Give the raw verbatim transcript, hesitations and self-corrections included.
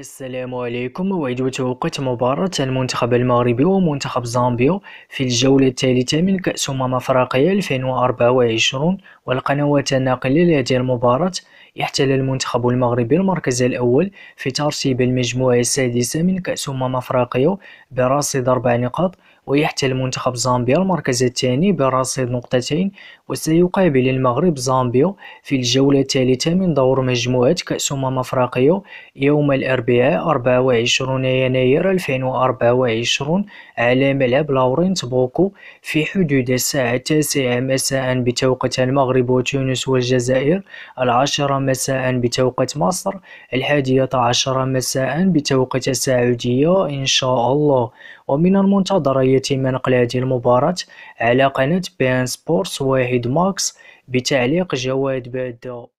السلام عليكم. وعد توقيت مباراة المنتخب المغربي ومنتخب زامبيا في الجولة الثالثة من كأس أمم أفريقيا ألفين وأربعة وعشرين، والقنوات الناقلة لهذه المباراة احتل المنتخب المغربي المركز الأول في ترتيب المجموعة السادسة من كأس أمم أفريقيا برصيد أربع نقاط، ويحتل منتخب زامبيا المركز الثاني برصيد نقطتين، وسيقابل المغرب زامبيا في الجولة الثالثة من دور مجموعة كأس أمم أفريقيا يوم الأربعاء أربعة وعشرين يناير ألفين وأربعة وعشرين على ملعب لورينت بوكو في حدود الساعة التاسعة مساء بتوقيت المغرب وتونس والجزائر، العاشرة مساء بتوقيت مصر، الحادية عشرة مساء بتوقيت السعودية إن شاء الله. ومن المنتظر يتم نقل هذه المباراة على قناة بي ان سبورتس واحد ماكس بتعليق جواد بعدو.